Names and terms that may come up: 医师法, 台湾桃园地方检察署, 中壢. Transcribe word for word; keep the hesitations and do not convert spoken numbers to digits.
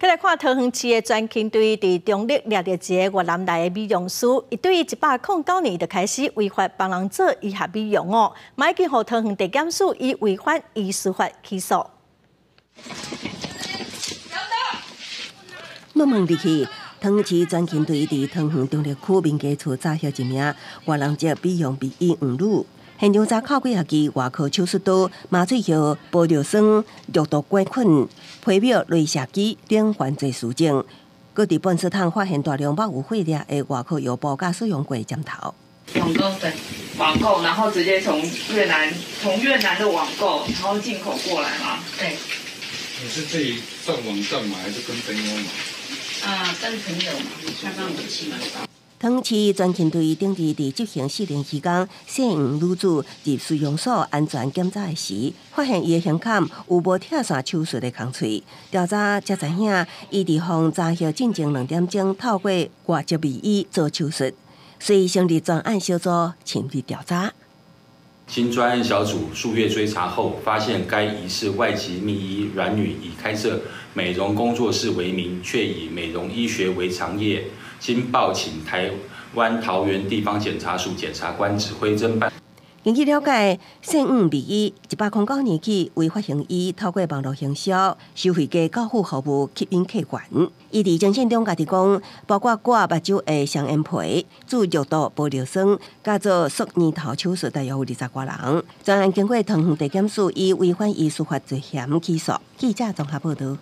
再来看桃园市的全勤队，伫中立掠到一个越南来的美容师，伊对一百零九年就开始违法帮人做医学美容哦，卖去互桃园地检署以违反医师法起诉。我问入去，桃园市全勤队伫桃园中立区民家厝抓获一名越南籍美容美医黄女。 现场查考几学期外科手术刀、麻醉药、玻尿酸、肉毒杆菌、皮秒镭射机等犯罪事件，搁伫粪扫桶发现大量冒有废料的外科药包甲使用过的针头。网购的网购，然后直接从越南从越南的网购，然后进口过来嘛？对。你是自己上网站买，还是跟朋友买？啊，跟朋友嘛，他帮我去买。 桃园市全勤队顶日伫执行四年期间，涉黄女子入收容所安全检查时，发现伊的胸腔有无拆散手术的空隙。调查才知影，伊伫方查获进前两点钟透过外籍美医做手术，所以成立专案小组深入调查。经专案小组数月追查后，发现该疑似外籍秘医阮女以开设美容工作室为名，却以美容医学为常业。 经报请台湾桃园地方检察署检察官指挥侦办。根据了解，涉黄美医一百零九年起违法行医，透过网络行销、收费低交付服务吸引客源。伊伫征信中家己讲，包括割目睭的双眼皮、注肉毒、玻尿酸、加做缩耳头手术，大约有二十多人。专案经过桃园地检署以违反医师法罪嫌起诉。记者综合报道。